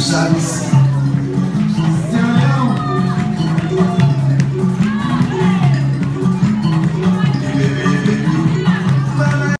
Service.